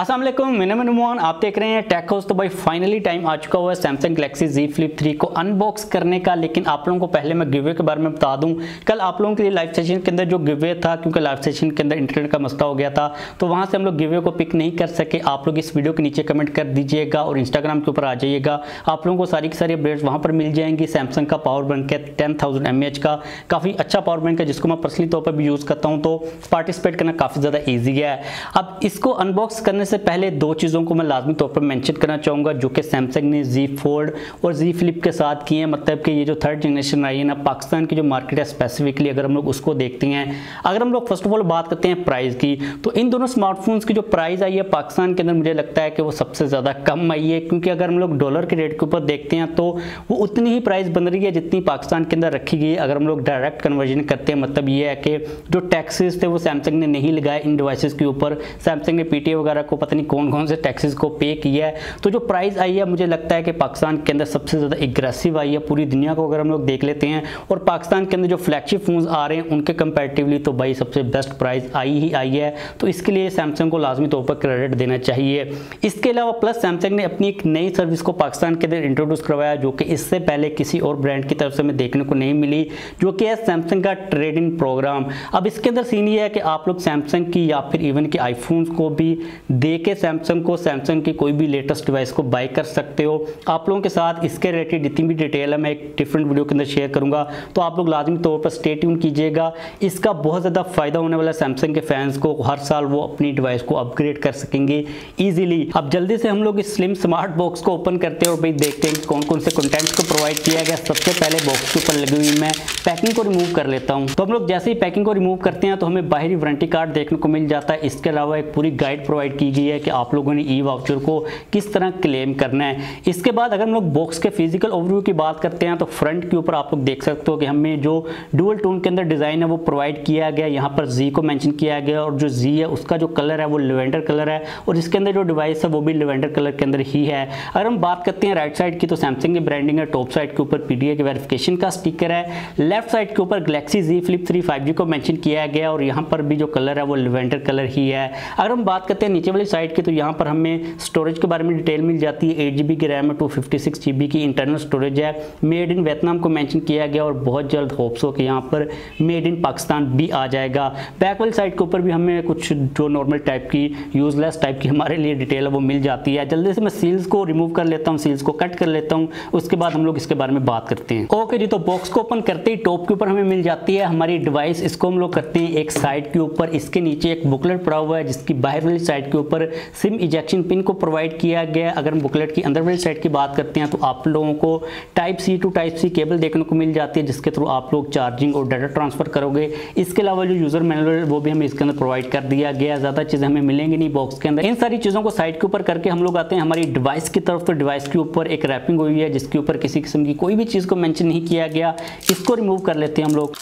अस्सलाम वालेकुम, मैं नुमान, आप देख रहे हैं टेकहोज़। तो भाई फाइनली टाइम आ चुका हुआ है सैमसंग गैलेक्सी Z Flip 3 को अनबॉक्स करने का। लेकिन आप लोगों को पहले मैं गिवे के बारे में बता दूं, कल आप लोगों के लिए लाइव सेशन के अंदर जो गिवे था, क्योंकि लाइव सेशन के अंदर इंटरनेट का मसला हो गया था तो वहां से हम लोग गिवे को पिक नहीं कर सके। आप लोग इस वीडियो के नीचे कमेंट कर दीजिएगा और इंस्टाग्राम के ऊपर आ जाइएगा, आप लोगों को सारी की सारी अपडेट्स वहाँ पर मिल जाएंगी। सैमसंग का पावर बैंक है 10,000 mAh का, काफ़ी अच्छा पावर बैंक है जिसको मैं पर्सनली तौर पर भी यूज़ करता हूँ, तो पार्टिसिपेट करना काफ़ी ज़्यादा ईजी है। अब इसको अनबॉक्स करने से पहले दो चीज़ों को मैं लाजमी तौर पर मेंशन करना चाहूँगा जो कि सैमसंग ने Z फोल्ड और Z फ्लिप के साथ किए हैं। मतलब कि ये जो थर्ड जनरेशन आई है ना, पाकिस्तान की जो मार्केट है स्पेसिफिकली, अगर हम लोग उसको देखते हैं, अगर हम लोग फर्स्ट ऑफ ऑल बात करते हैं प्राइस की, तो इन दोनों स्मार्टफोन्स की जो प्राइस आई है पाकिस्तान के अंदर, मुझे लगता है कि वो सबसे ज़्यादा कम आई है। क्योंकि अगर हम लोग डॉलर के रेट के ऊपर देखते हैं तो वो उतनी ही प्राइस बन रही है जितनी पाकिस्तान के अंदर रखी गई है। अगर हम लोग डायरेक्ट कन्वर्जन करते हैं, मतलब ये है कि जो टैक्सेस थे वो सैमसंग ने नहीं लगाए इन डिवाइसेस के ऊपर, सैमसंग ने पीटीए वगैरह को पता नहीं कौन कौन से टैक्सेस को पे किया है। तो जो प्राइस आई है मुझे लगता है कि पाकिस्तान के अंदर सबसे ज़्यादा एग्रेसिव आई है। पूरी दुनिया को अगर हम लोग देख लेते हैं और पाकिस्तान के अंदर जो फ्लैगशिप फोन्स आ रहे हैं उनके कंपैरेटिवली, तो भाई सबसे बेस्ट प्राइस आई ही आई है। तो इसके लिए सैमसंग को लाजमी तौर पर क्रेडिट देना चाहिए। इसके अलावा प्लस सैमसंग ने अपनी एक नई सर्विस को पाकिस्तान के अंदर इंट्रोड्यूस करवाया जो कि इससे पहले किसी और ब्रांड की तरफ से हमें देखने को नहीं मिली, जो कि है सैमसंग का ट्रेड इन प्रोग्राम। अब इसके अंदर सीन ये है कि आप लोग सैमसंग की या फिर इवन के आईफोन्स को भी दे के सैमसंग की कोई भी लेटेस्ट डिवाइस को बाय कर सकते हो। आप लोगों के साथ इसके रिलेटेड जितनी भी डिटेल है मैं एक डिफरेंट वीडियो के अंदर शेयर करूंगा, तो आप लोग लाजमी तौर पर स्टे ट्यून कीजिएगा। इसका बहुत ज़्यादा फ़ायदा होने वाला है सैमसंग के फैंस को, हर साल वो अपनी डिवाइस को अपग्रेड कर सकेंगे ईजिली। अब जल्दी से हम लोग इस स्लिम स्मार्ट बॉक्स को ओपन करते हैं और भाई देखते हैं कौन कौन से कंटेंट्स को प्रोवाइड किया गया। सबसे पहले बॉक्स के ऊपर लगी हुई मैं पैकिंग को रिमूव कर लेता हूँ। तो हम लोग जैसे ही पैकिंग को रिमूव करते हैं तो हमें बाहरी वारंटी कार्ड देखने को मिल जाता है। इसके अलावा एक पूरी गाइड प्रोवाइड की गई है कि आप लोगों ने ई वाउचर को किस तरह क्लेम करना है। इसके बाद अगर हम लोग बॉक्स के फिजिकल ओवरव्यू की बात करते हैं तो फ्रंट के ऊपर आप लोग देख सकते हो कि हमें जो डुअल टोन के अंदर डिज़ाइन है वो प्रोवाइड किया गया। यहाँ पर जी को मेंशन किया गया और जो जी है उसका जो कलर है वो लेवेंडर कलर है और इसके अंदर जो डिवाइस है वो भी लेवेंडर कलर के अंदर ही है। अगर हम बात करते हैं राइट साइड की तो सैमसंग की ब्रांडिंग है, टॉप साइड के ऊपर पीडीए के वेरिफिकेशन का स्टिकर है, लेफ्ट साइड के ऊपर गैलेक्सी Z फ्लिप 3 5G को मेंशन किया गया और यहाँ पर भी जो कलर है वो लेवेंडर कलर ही है। अगर हम बात करते हैं नीचे वाली साइड की तो यहाँ पर हमें स्टोरेज के बारे में डिटेल मिल जाती है। 8GB की रैम है, 256GB की इंटरनल स्टोरेज है, मेड इन वियतनाम को मेंशन किया गया और बहुत जल्द होप्स हो कि यहाँ पर मेड इन पाकिस्तान भी आ जाएगा। बैक वाली साइड के ऊपर भी हमें कुछ जो नॉर्मल टाइप की यूजलेस टाइप की हमारे लिए डिटेल है वो मिल जाती है। जल्दी से मैं सील्स को रिमूव कर लेता हूँ, सील्स को कट कर लेता हूँ, उसके बाद हम लोग इसके बारे में बात करते हैं। ओके जी, तो बॉक्स को ओपन करते ही टॉप के ऊपर हमें मिल जाती है हमारी डिवाइस। इसको हम लोग करते हैं एक साइड के ऊपर, इसके नीचे एक बुकलेट पड़ा हुआ है जिसकी बाहर वाली साइड के ऊपर सिम इजेक्शन पिन को प्रोवाइड किया गया। अगर हम बुकलेट की अंदर वाली साइड की बात करते हैं तो आप लोगों को type C to type C cable देखने को मिल जाती है जिसके थ्रू आप लोग चार्जिंग और डाटा ट्रांसफर करोगे। इसके अलावा जो यूजर मैनुअल वो भी हमें इसके अंदर प्रोवाइड कर दिया गया। ज़्यादा चीज़ें हमें मिलेंगी नहीं बॉक्स के अंदर। इन सारी चीज़ों को साइड के ऊपर करके हम लोग आते हैं हमारी डिवाइस की तरफ। तो डिवाइस के ऊपर एक रैपिंग हुई है जिसके ऊपर किसी किस्म की कोई भी चीज़ को मैंशन नहीं किया गया। इसको रिमूव कर लेते हैं हम लोग।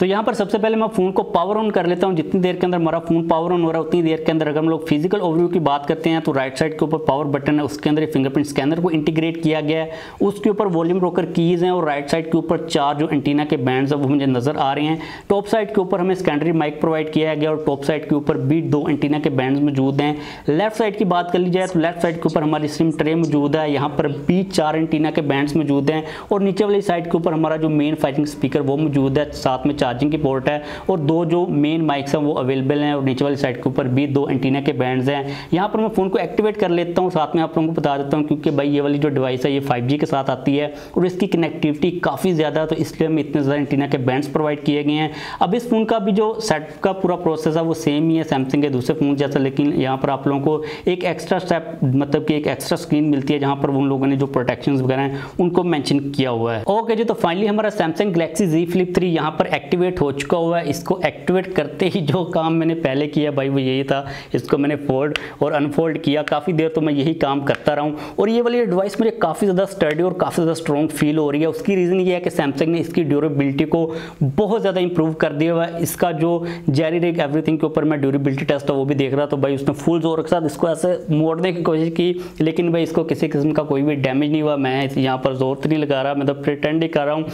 तो यहाँ पर सबसे पहले मैं फ़ोन को पावर ऑन कर लेता हूँ। जितनी देर के अंदर हमारा फ़ोन पावर ऑन हो रहा है उतनी देर के अंदर अगर हम लोग फिजिकल ओवरव्यू की बात करते हैं तो राइट साइड के ऊपर पावर बटन है, उसके अंदर फिंगरप्रिंट स्कैनर को इंटीग्रेट किया गया है, उसके ऊपर वॉल्यूम रोकर कीज़ हैं और राइट साइड के ऊपर चार जो एंटीना के बैंड्स हैं वो मुझे नज़र आ रहे हैं। टॉप साइड के ऊपर हमें सेकेंडरी माइक प्रोवाइड किया गया और टॉप साइड के ऊपर भी दो एंटीना के बैंड्स मौजूद हैं। लेफ्ट साइड की बात कर ली जाए तो लेफ्ट साइड के ऊपर हमारी सिम ट्रे मौजूद है, यहाँ पर भी चार एंटीना के बैंड्स मौजूद हैं और नीचे वाली साइड के ऊपर हमारा जो मेन फायरिंग स्पीकर वो मौजूद है, साथ में चार्जिंग की पोर्ट है और दो जो मेन माइक्स हैं वो अवेलेबल हैं और नीचे वाली साइड के ऊपर भी दो एंटीना के बैंड्स हैं। यहाँ पर मैं फ़ोन को एक्टिवेट कर लेता हूँ, साथ में आप लोगों को बता देता हूँ क्योंकि भाई ये वाली जो डिवाइस है ये 5G के साथ आती है और इसकी कनेक्टिविटी काफ़ी ज़्यादा, तो इसलिए हमें इतने ज़्यादा एंटीना के बैंड्स प्रोवाइड किए गए हैं। अब इस फ़ोन का भी जो सेटअप का पूरा प्रोसेस है वो सेम ही है सैमसंग के दूसरे फ़ोन जैसा, लेकिन यहाँ पर आप लोगों को एक एक्स्ट्रा स्टेप, मतलब कि एक एक्स्ट्रा स्क्रीन मिलती है जहाँ पर उन लोगों ने जो प्रोटेक्शन वगैरह हैं उनको मैंशन किया हुआ है। ओके जी, तो फाइनली हमारा सैमसंग गैलेक्सी Z Flip 3 यहाँ पर एक्टिवेट हो चुका हुआ है। इसको एक्टिवेट करते ही जो काम मैंने पहले किया भाई वो यही था, इसको मैंने फोल्ड और अनफोल्ड किया, काफ़ी देर तो मैं यही काम करता रहा हूँ और ये वाली डिवाइस मुझे काफ़ी ज़्यादा स्टर्डी और काफ़ी ज़्यादा स्ट्रॉन्ग फील हो रही है। उसकी रीज़न ये है कि सैमसंग ने इसकी ड्यूरेबिलिटी को बहुत ज़्यादा इंप्रूव कर दिया हुआ है। इसका जो जेरी रिग एवरीथिंग के ऊपर मैं ड्यूरेबिलिटी टेस्ट है वो भी देख रहा, तो भाई उसने फुल जोर के साथ इसको ऐसे मोड़ने की कोशिश की लेकिन भाई इसको किसी किस्म का कोई भी डैमेज नहीं हुआ। मैं यहाँ पर जोर तो नहीं लगा रहा, मतलब प्रिटेंड ही कर रहा हूँ।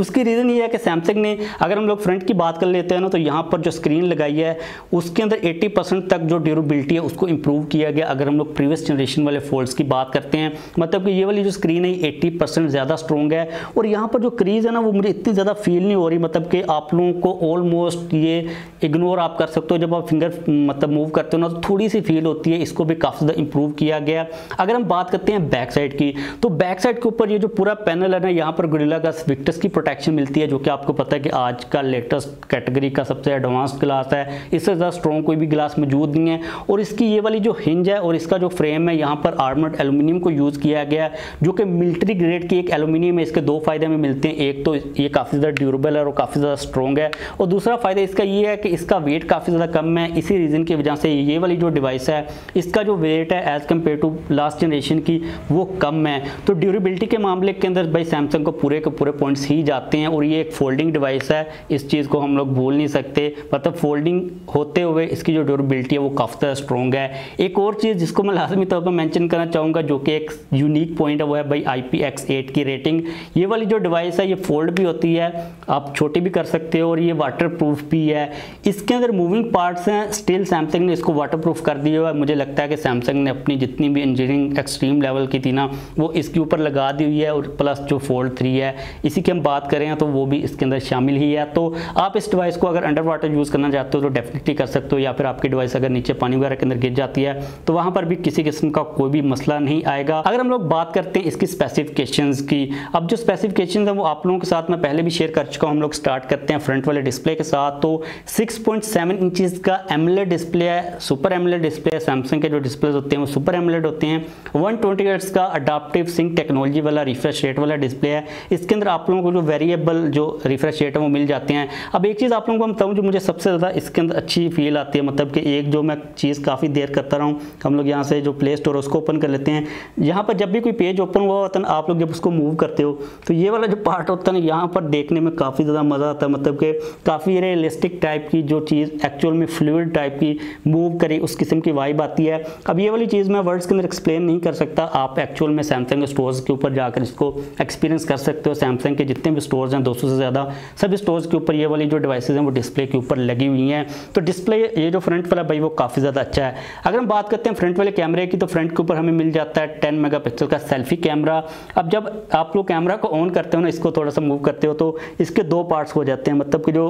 उसकी रीज़न ये है कि सैमसंग ने, अगर हम लोग लोग फ्रंट की बात कर लेते हैं ना, तो यहाँ पर जो स्क्रीन लगाई है उसके अंदर 80% तक जो ड्यूरेबिलिटी है उसको इंप्रूव किया गया। अगर हम लोग प्रीवियस जनरेशन वाले फोल्ड्स की बात करते हैं, मतलब कि ये वाली जो स्क्रीन है 80% ज़्यादा स्ट्रॉन्ग है। और यहाँ पर जो क्रीज़ है ना वो मुझे इतनी ज़्यादा फील नहीं हो रही, मतलब कि आप लोगों को ऑलमोस्ट ये इग्नोर आप कर सकते हो। जब आप फिंगर मतलब मूव करते हो ना तो थोड़ी सी फील होती है, इसको भी काफ़ी ज़्यादा इंप्रूव किया गया। अगर हम बात करते हैं बैक साइड की, तो बैक साइड के ऊपर ये जो पूरा पैनल है ना, यहाँ पर गोरिल्ला ग्लास विक्टस की प्रोटेक्शन मिलती है, जो कि आपको पता है कि आज का लेटेस्ट कैटेगरी का सबसे एडवांस ग्लास है। इससे ज़्यादा स्ट्रॉन्ग कोई भी ग्लास मौजूद नहीं है। और इसकी ये वाली जो हिंज है और इसका जो फ्रेम है, यहाँ पर आर्मर्ड एलुमिनियम को यूज़ किया गया है, जो कि मिलिट्री ग्रेड की एक एलुमिनियम है। इसके दो फायदे हमें मिलते हैं, एक तो ये काफ़ी ज़्यादा ड्यूरेबल है और काफ़ी ज़्यादा स्ट्रॉन्ग है, और दूसरा फायदा इसका ये है कि इसका वेट काफ़ी ज़्यादा कम है। इसी रीज़न की वजह से ये वाली जो डिवाइस है इसका जो वेट है as compared to last generation की वो कम है। तो ड्यूरेबिलिटी के मामले के अंदर भाई सैमसंग को पूरे पॉइंट्स ही जाते हैं। और ये एक फोल्डिंग डिवाइस है, इस चीज़ को हम लोग भूल नहीं सकते, मतलब फोल्डिंग होते हुए इसकी जो ड्यूरेबिलिटी है वो काफ़ी ज़्यादा स्ट्रॉन्ग है। एक और चीज़ जिसको मैं लाजमी तौर पर मेंशन करना चाहूँगा जो कि एक यूनिक पॉइंट है, वो है भाई IPX8 की रेटिंग। ये वाली जो डिवाइस है ये फोल्ड भी होती है, आप छोटी भी कर सकते हो, और ये वाटर प्रूफ भी है। इसके अंदर मूविंग पार्ट्स हैं, स्टिल सैमसंग ने इसको वाटर प्रूफ कर दिया हुआ है। मुझे लगता है कि सैमसंग ने अपनी जितनी भी इंजीनियरिंग एक्सट्रीम लेवल की थी ना वो इसके ऊपर लगा दी हुई है, और प्लस जो फोल्ड 3 है इसी की हम बात करें तो वो भी इसके अंदर शामिल ही है। तो आप इस डिवाइस को अगर अंडर वाटर यूज़ करना चाहते हो तो डेफिनेटली कर सकते हो, या फिर आपकी डिवाइस अगर नीचे पानी वगैरह के अंदर गिर जाती है तो वहाँ पर भी किसी किस्म का कोई भी मसला नहीं आएगा। अगर हम लोग बात करते हैं इसकी स्पेसिफिकेशंस की, अब जो स्पेसिफिकेशंस है वो आप लोगों के साथ मैं पहले भी शेयर कर चुका हूँ। हम लोग स्टार्ट करते हैं फ्रंट वाले डिस्प्ले के साथ। तो 6.7 इंचज़ का AMOLED डिस्प्ले है, सुपर AMOLED डिस्प्ले है। सैमसंग के जो डिस्प्ले होते हैं वो सुपर AMOLED होते हैं। 120Hz का अडाप्टिव सिंक टेक्नोलॉजी वाला रिफ्रेश रेट वाला डिस्प्ले है। इसके अंदर आप लोगों को जो वेरिएबल जो रिफ्रेश रेट है वो मिल जाते हैं। अब एक चीज़ आप लोगों को बताऊँ जो मुझे सबसे ज़्यादा इसके अंदर अच्छी फील आती है, मतलब कि एक जो मैं चीज़ काफ़ी देर करता रहा हूँ, हम लोग यहाँ से जो प्ले स्टोर उसको ओपन कर लेते हैं। यहाँ पर जब भी कोई पेज ओपन हुआ होता है ना, आप लोग जब उसको मूव करते हो तो ये वाला जो पार्ट होता है ना, यहाँ पर देखने में काफ़ी ज़्यादा मज़ा आता है। मतलब कि काफ़ी रियलिस्टिक टाइप की जो चीज़ एक्चुअल में फ्लूइड टाइप की मूव करे उस किस्म की वाइब आती है। अब ये वाली चीज़ मैं वर्ड्स के अंदर एक्सप्लेन नहीं कर सकता, आप एक्चुअल में सैमसंग के स्टोर्स के ऊपर जाकर इसको एक्सपीरियंस कर सकते हो। सैमसंग के जितने भी स्टोर्स हैं 200 से ज़्यादा, सभी स्टोर्स के ऊपर ये वाली जो डिवाइसेज हैं वो डिस्प्ले के ऊपर लगी हुई हैं। तो डिस्प्ले ये जो फ्रंट वाला भाई वो काफ़ी ज़्यादा अच्छा है। अगर हम बात करते हैं फ्रंट वाले कैमरे की, तो फ्रंट के ऊपर हमें मिल जाता है 10 मेगापिक्सल का सेल्फी कैमरा। अब जब आप लोग कैमरा को ऑन करते हो ना, इसको थोड़ा सा मूव करते हो तो इसके दो पार्ट्स हो जाते हैं, मतलब कि जो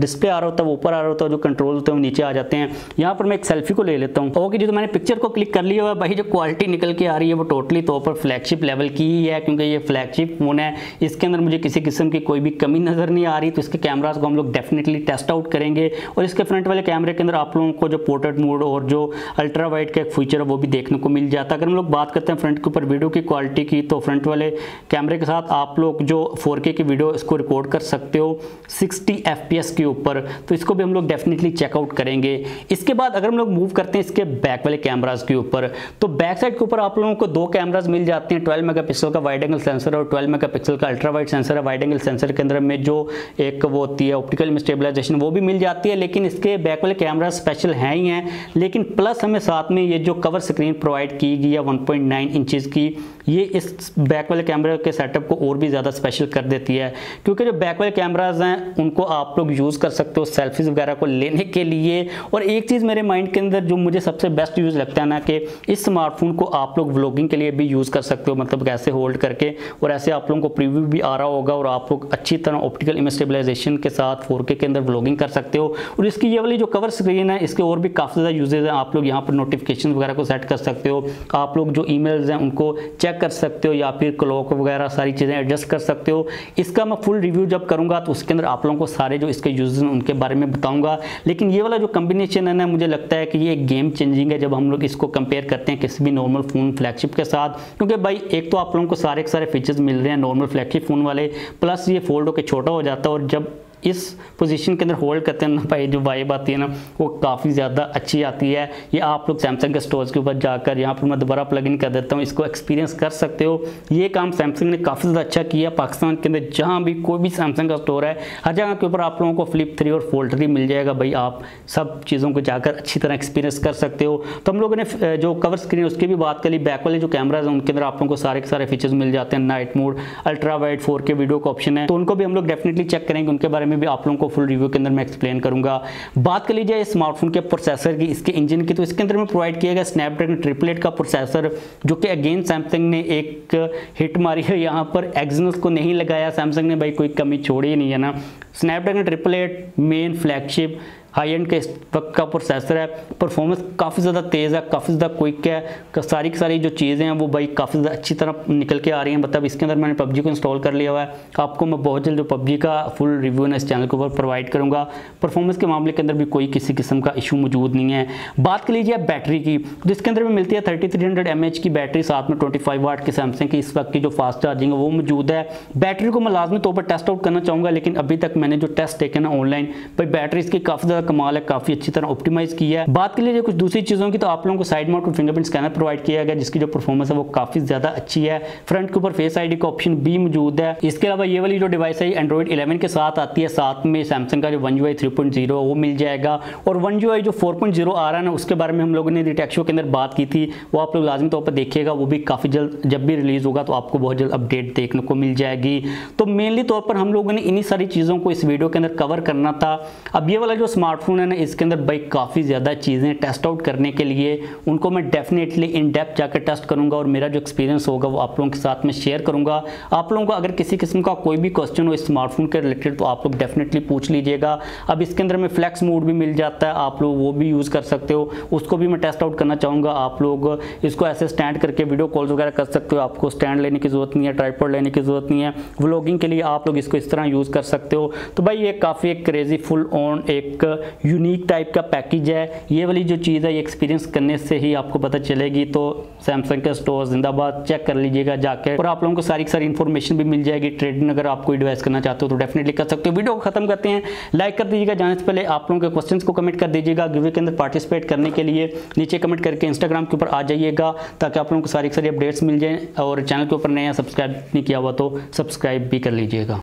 डिस्प्ले आ रहा होता है वो ऊपर आ रहा होता है, जो कंट्रोल होता है वो नीचे आ जाते हैं। यहाँ पर मैं एक सेल्फी को ले लेता हूँ। ओके जी, तो मैंने पिक्चर को क्लिक कर लिया हुआ, भाई जो क्वालिटी निकल के आ रही है वो टोटली तौर पर फ्लैगशिप लेवल की ही है, क्योंकि ये फ्लैगशिप फ़ोन है। इसके अंदर मुझे किसी किस्म की कोई भी कमी नज़र नहीं आ रही। तो इसके कैमरास को हम लोग डेफिनेटली टेस्ट आउट करेंगे। और इसके फ्रंट वाले कैमरे के अंदर आप लोगों को जो पोर्ट्रेट मोड और जो अल्ट्रा वाइड का एक फीचर है वो भी देखने को मिल जाता है। अगर हम लोग बात करते हैं फ्रंट के ऊपर वीडियो की क्वालिटी की, तो फ्रंट वाले कैमरे के साथ आप लोग जो 4K की वीडियो इसको रिकॉर्ड कर सकते हो 60 FPS के ऊपर, तो इसको भी हम लोग डेफिनेटली चेकआउट करेंगे। इसके बाद अगर हम लोग मूव करते हैं इसके बैक वाले कैमराज के ऊपर, तो बैक साइड के ऊपर आप लोगों को दो कैमराज मिल जाते हैं, 12 मेगापिक्सल का वाइड एंगल सेंसर और 12 मेगापिक्सल का अल्ट्रा वाइड सेंसर है। वाइड एंगल सेंसर के अंदर में जो एक वो होती है ऑप्टिकल में स्टेबलाइजेशन वो भी मिल जाती है, लेकिन इसके बैक वाले कैमरा स्पेशल हैं ही हैं। लेकिन प्लस हमें साथ में ये जो कवर स्क्रीन प्रोवाइड की गई है 1.9 इंचज़ की, ये इस बैक वाले कैमरा के सेटअप को और भी ज़्यादा स्पेशल कर देती है, क्योंकि जो बैक वाले कैमराज हैं उनको आप लोग यूज़ कर सकते हो सेल्फीज़ वगैरह को लेने के लिए। और एक चीज़ मेरे माइंड के अंदर जो मुझे सबसे बेस्ट यूज़ लगता है ना, कि इस स्मार्टफोन को आप लोग व्लॉगिंग के लिए भी यूज़ कर सकते हो, मतलब ऐसे होल्ड करके, और ऐसे आप लोगों को प्रीव्यू भी आ रहा होगा और आप लोग अच्छी तरह ऑप्टिकल इमेज स्टेबलाइजेशन के साथ 4K के अंदर व्लॉगिंग कर सकते हो। और इसकी ये वाली जो कवर स्क्रीन है इसके और भी काफ़ी ज़्यादा यूजेज हैं, आप लोग यहाँ पर नोटिफिकेशन वगैरह को सेट कर सकते हो, आप लोग जो ईमेल्स हैं उनको चेक कर सकते हो, या फिर क्लॉक वगैरह सारी चीज़ें एडजस्ट कर सकते हो। इसका मैं फुल रिव्यू जब करूँगा तो उसके अंदर आप लोगों को सारे जो इसके यूजेज हैं उनके बारे में बताऊँगा। लेकिन ये वाला जो कम्बिनेशन है ना, मुझे लगता है कि ये गेम चेंजिंग है जब हम लोग इसको कंपेयर करते हैं किसी भी नॉर्मल फ़ोन फ्लैगशिप के साथ, क्योंकि भाई एक तो आप लोगों को सारे के सारे फीचर्स मिल रहे हैं नॉर्मल फ्लैगशिप फ़ोन वाले, प्लस ये फोल्ड होकर छोटा हो जाता है, और जब इस पोजीशन के अंदर होल्ड करते हैं ना भाई, जो वाइब आती है ना वो काफ़ी ज़्यादा अच्छी आती है। ये आप लोग सैमसंग के स्टोर्स के ऊपर जाकर, यहाँ पर मैं दोबारा प्लग इन कर देता हूँ, इसको एक्सपीरियंस कर सकते हो। ये काम सैमसंग ने काफ़ी ज़्यादा अच्छा किया। पाकिस्तान के अंदर जहाँ भी कोई भी सैमसंग का स्टोर है, हर जगह के ऊपर आप लोगों को Flip 3 और Fold 3 मिल जाएगा। भाई आप सब चीज़ों को जाकर अच्छी तरह एक्सपीरियंस कर सकते हो। तो हम लोगों ने जो कवर स्क्रीन उसकी भी बात कर ली, बैक वाले जो कैमराज हैं उनके अंदर आप लोगों को सारे के सारे फीचर्स मिल जाते हैं, night mode, ultra wide, 4K video का ऑप्शन है, तो उनको भी हम लोग डेफिनेटली चेक करेंगे, उनके बारे में भी आप लोगों को फुल रिव्यू के अंदर मैं एक्सप्लेन करूंगा। बात कर लीजिए स्मार्टफोन के प्रोसेसर की, इसके इंजन की, तो इसके अंदर में प्रोवाइड किया गया स्नैपड्रैगन 888 का प्रोसेसर, जो कि अगेन सैमसंग ने एक हिट मारी है यहाँ पर, एक्जनस को नहीं लगाया सैमसंग ने, भाई कोई कमी छोड़ी नहीं है ना। Snapdragon 888 main flagship high end के इस वक्त का प्रोसेसर है, परफॉर्मेंस काफ़ी ज़्यादा तेज़ है, काफ़ी ज़्यादा क्विक है, सारी की सारी जो चीज़ें हैं वो भाई काफ़ी ज़्यादा अच्छी तरह निकल के आ रही हैं। मतलब इसके अंदर मैंने PUBG को इंस्टॉल कर लिया हुआ है, आपको मैं बहुत जल्द जो PUBG का फुल रिव्यू ना इस चैनल के ऊपर प्रोवाइड करूँगा। परफॉर्मेंस के मामले के अंदर भी कोई किसी किस्म का इशू मौजूद नहीं है। बात कर लीजिए बैटरी की, तो इसके अंदर भी मिलती है 3300 mAh की बैटरी, साथ में 25 वाट की सैमसंग की इस वक्त की जो फास्ट चार्जिंग है वो मौजूद है। बैटरी को मैं लाजमी तौर पर टेस्ट आउट करना चाहूँगा, लेकिन अभी तक मैंने जो टेस्ट देखे ना ऑनलाइन, भाई बैटरी इसकी काफ़ी कमाल है, काफी अच्छी तरह ऑप्टिमाइज किया है। बात कर लीजिए कुछ दूसरी चीजों की, तो आप लोगों को साइड माउंट और फिंगरप्रिंट स्कैनर प्रोवाइड किया गया, जिसकी जो परफॉर्मेंस है वो काफी ज्यादा अच्छी है। फ्रंट के ऊपर फेस आईडी का ऑप्शन भी मौजूद है। इसके अलावा ये वाली जो डिवाइस है एंड्रॉइड 11 के साथ आती है, साथ में सैमसंग का जो वन यूआई 3.0 वो मिल जाएगा, और वन यूआई जो 4.0 आ रहा है ना, उसके बारे में हम लोगों ने टेक शो के अंदर बात की थी, वो आप लोग लाजमी तौर पर देखिएगा, वो भी काफी जल्द जब भी रिलीज होगा तो आपको बहुत जल्द अपडेट देखने को मिल जाएगी। तो मेनली तौर पर हम लोगों ने इन्हीं सारी चीजों को इस वीडियो के अंदर कवर करना था। अब ये वाला जो स्मार्टफोन है ना, इसके अंदर भाई काफ़ी ज़्यादा चीज़ें टेस्ट आउट करने के लिए, उनको मैं डेफिनेटली इन डेप्थ जाकर टेस्ट करूंगा, और मेरा जो एक्सपीरियंस होगा वो आप लोगों के साथ में शेयर करूंगा। आप लोगों को अगर किसी किस्म का कोई भी क्वेश्चन हो स्मार्टफोन के रिलेटेड तो आप लोग डेफिनेटली पूछ लीजिएगा। अब इसके अंदर में फ्लैक्स मोड भी मिल जाता है, आप लोग वो भी यूज़ कर सकते हो, उसको भी मैं टेस्ट आउट करना चाहूँगा। आप लोग इसको ऐसे स्टैंड करके वीडियो कॉल वगैरह कर सकते हो, आपको स्टैंड लेने की ज़रूरत नहीं है, ट्राइपॉड लेने की ज़रूरत नहीं है, व्लॉगिंग के लिए आप लोग इसको इस तरह यूज़ कर सकते हो। तो भाई ये काफ़ी एक क्रेजी फुल ऑन एक यूनिक टाइप का पैकेज है। ये वाली जो चीज़ है ये एक्सपीरियंस करने से ही आपको पता चलेगी। तो सैमसंग के स्टोर जिंदाबाद, चेक कर लीजिएगा जाकर, और आप लोगों को सारी की सारी इन्फॉर्मेशन भी मिल जाएगी। ट्रेडिंग अगर आप कोई डिवाइस करना चाहते हो तो डेफिनेटली कर सकते हो। वीडियो को खत्म करते हैं, लाइक कर दीजिएगा, जाने से पहले आप लोगों के क्वेश्चन को कमेंट कर दीजिएगा। गिवे के अंदर पार्टिसिपेट करने के लिए नीचे कमेंट करके इंस्टाग्राम के ऊपर आ जाइएगा, ताकि आप लोगों को सारी की सारी अपडेट्स मिल जाए, और चैनल के ऊपर नया सब्सक्राइब नहीं किया हुआ तो सब्सक्राइब भी कर लीजिएगा।